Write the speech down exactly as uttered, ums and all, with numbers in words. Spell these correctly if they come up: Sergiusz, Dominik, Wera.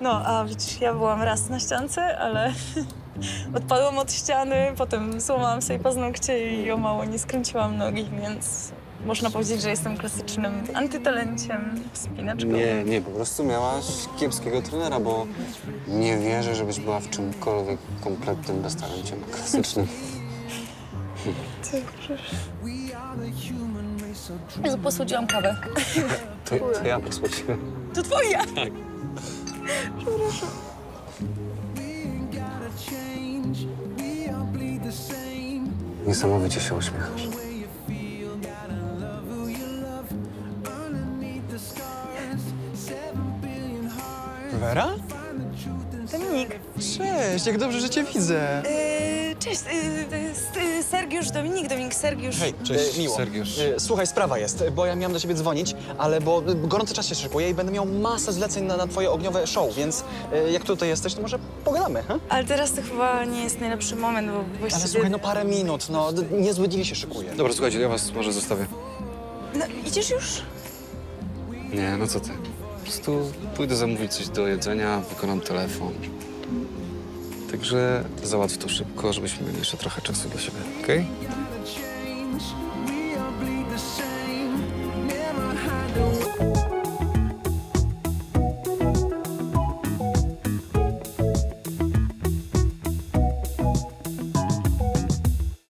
No, a widzisz, ja byłam raz na ściance, ale odpadłam od ściany, potem złamałam sobie paznokcie i o mało nie skręciłam nogi, więc można powiedzieć, że jestem klasycznym antytalenciem wspinaczkowym. Nie, nie, po prostu miałaś kiepskiego trenera, bo nie wierzę, żebyś była w czymkolwiek kompletnym beztalenciem klasycznym. Ty, proszę. Jezu, posłodziłam kawę. To, to ja posłodziłem. To twoja! Tak. Przepraszam. Niesamowicie się uśmiechasz. Wera? Dominik. Cześć, jak dobrze, że cię widzę. Yy, cześć, yy, yy, Sergiusz, Dominik, Dominik, Sergiusz. Hej, cześć, yy, miło. Sergiusz. Yy, słuchaj, sprawa jest, bo ja miałam do ciebie dzwonić, ale bo gorący czas się szykuje i będę miał masę zleceń na, na twoje ogniowe show, więc yy, jak tutaj jesteś, to może pogadamy, he? Ale teraz to chyba nie jest najlepszy moment, bo właściwie... Ale słuchaj, no parę minut, no niezły deal się szykuje. Dobra, słuchajcie, ja was może zostawię. No, idziesz już? Nie, no co ty. Po prostu pójdę zamówić coś do jedzenia, wykonam telefon. Także załatw to szybko, żebyśmy mieli jeszcze trochę czasu dla siebie, okej? Okay?